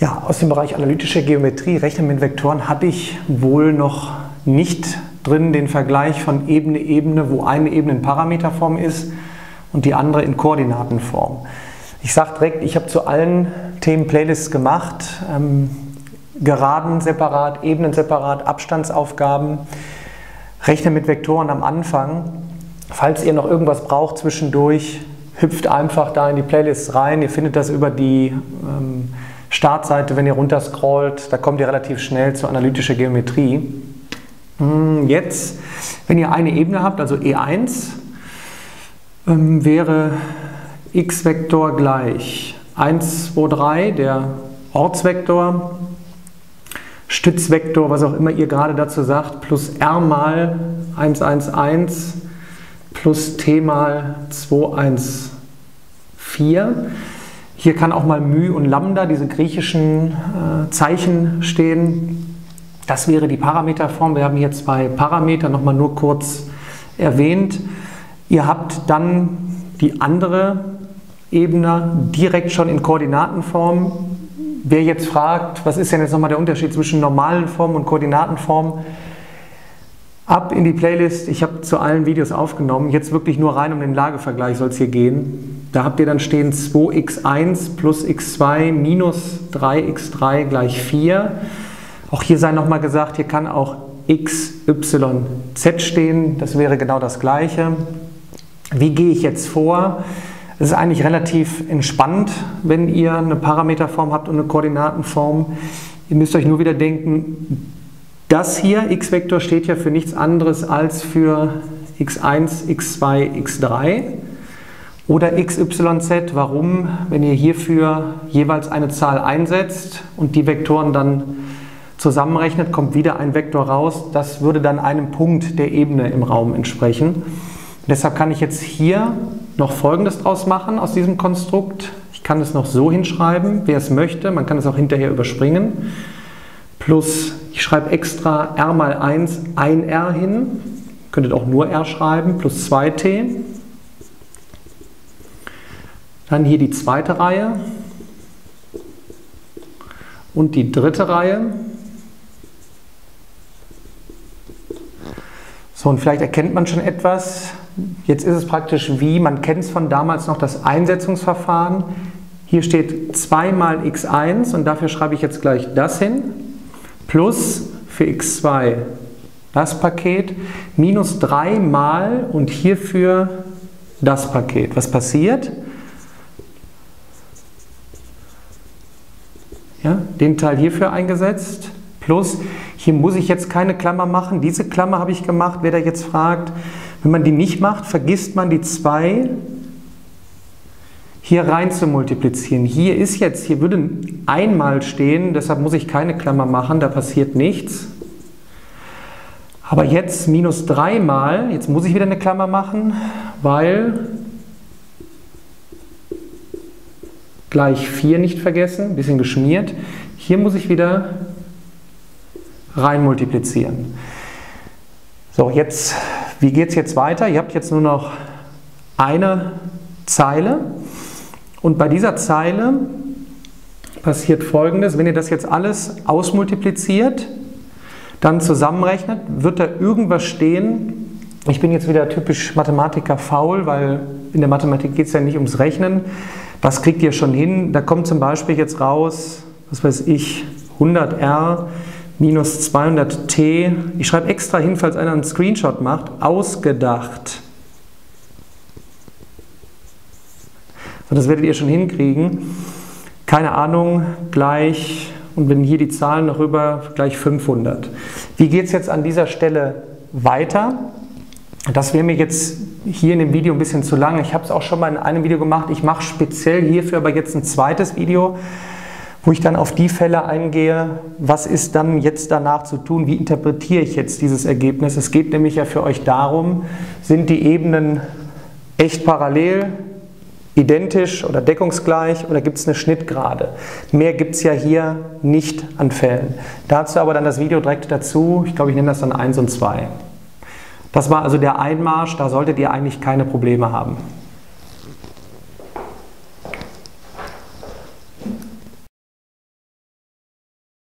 Ja, aus dem Bereich analytische Geometrie, Rechnen mit Vektoren, hatte ich wohl noch nicht drin den Vergleich von Ebene-Ebene, wo eine Ebene in Parameterform ist und die andere in Koordinatenform. Ich sage direkt, ich habe zu allen Themen Playlists gemacht, Geraden separat, Ebenen separat, Abstandsaufgaben, Rechnen mit Vektoren am Anfang. Falls ihr noch irgendwas braucht zwischendurch, hüpft einfach da in die Playlists rein. Ihr findet das über die Startseite, wenn ihr runterscrollt, da kommt ihr relativ schnell zur analytischen Geometrie. Jetzt, wenn ihr eine Ebene habt, also E1, wäre x-Vektor gleich 1, 2, 3, der Ortsvektor, Stützvektor, was auch immer ihr gerade dazu sagt, plus r mal 1, 1, 1, plus t mal 2, 1, 4. Hier kann auch mal μ und Lambda, diese griechischen Zeichen, stehen. Das wäre die Parameterform. Wir haben hier zwei Parameter, nochmal nur kurz erwähnt. Ihr habt dann die andere Ebene direkt schon in Koordinatenform. Wer jetzt fragt, was ist denn jetzt nochmal der Unterschied zwischen normalen Formen und Koordinatenformen? Ab in die Playlist, ich habe zu allen Videos aufgenommen, jetzt wirklich nur rein um den Lagevergleich soll es hier gehen. Da habt ihr dann stehen 2x1 plus x2 minus 3x3 gleich 4. Auch hier sei nochmal gesagt, hier kann auch x, y, z stehen, das wäre genau das Gleiche. Wie gehe ich jetzt vor? Es ist eigentlich relativ entspannt, wenn ihr eine Parameterform habt und eine Koordinatenform. Ihr müsst euch nur wieder denken, das hier, x-Vektor, steht ja für nichts anderes als für x1, x2, x3 oder xyz. Warum? Wenn ihr hierfür jeweils eine Zahl einsetzt und die Vektoren dann zusammenrechnet, kommt wieder ein Vektor raus. Das würde dann einem Punkt der Ebene im Raum entsprechen. Deshalb kann ich jetzt hier noch Folgendes draus machen aus diesem Konstrukt. Ich kann es noch so hinschreiben, wer es möchte. Man kann es auch hinterher überspringen. Plus, ich schreibe extra r mal 1, ein r hin, könntet auch nur r schreiben, plus 2t. Dann hier die zweite Reihe und die dritte Reihe. So, und vielleicht erkennt man schon etwas. Jetzt ist es praktisch wie, man kennt es von damals noch, das Einsetzungsverfahren. Hier steht 2 mal x1 und dafür schreibe ich jetzt gleich das hin. Plus für x2 das Paket, minus 3 mal und hierfür das Paket. Was passiert? Ja, den Teil hierfür eingesetzt, plus, hier muss ich jetzt keine Klammer machen, diese Klammer habe ich gemacht, wer da jetzt fragt, wenn man die nicht macht, vergisst man die 2 hier rein zu multiplizieren. Hier ist jetzt, hier würde einmal stehen, deshalb muss ich keine Klammer machen, da passiert nichts. Aber jetzt minus 3 mal, jetzt muss ich wieder eine Klammer machen, weil gleich 4 nicht vergessen, ein bisschen geschmiert. Hier muss ich wieder rein multiplizieren. So, jetzt, wie geht es jetzt weiter? Ihr habt jetzt nur noch eine Zeile. Und bei dieser Zeile passiert Folgendes, wenn ihr das jetzt alles ausmultipliziert, dann zusammenrechnet, wird da irgendwas stehen. Ich bin jetzt wieder typisch Mathematiker faul, weil in der Mathematik geht es ja nicht ums Rechnen. Das kriegt ihr schon hin. Da kommt zum Beispiel jetzt raus, was weiß ich, 100r minus 200t. Ich schreibe extra hin, falls einer einen Screenshot macht, ausgedacht. So, das werdet ihr schon hinkriegen. Keine Ahnung, gleich, und wenn hier die Zahlen noch rüber, gleich 500. Wie geht es jetzt an dieser Stelle weiter? Das wäre mir jetzt hier in dem Video ein bisschen zu lang. Ich habe es auch schon mal in einem Video gemacht. Ich mache speziell hierfür aber jetzt ein zweites Video, wo ich dann auf die Fälle eingehe, was ist dann jetzt danach zu tun, wie interpretiere ich jetzt dieses Ergebnis. Es geht nämlich ja für euch darum, sind die Ebenen echt parallel, identisch oder deckungsgleich oder gibt es eine Schnittgerade? Mehr gibt es ja hier nicht an Fällen. Dazu aber dann das Video direkt dazu. Ich glaube, ich nenne das dann 1 und 2. Das war also der Einmarsch, da solltet ihr eigentlich keine Probleme haben.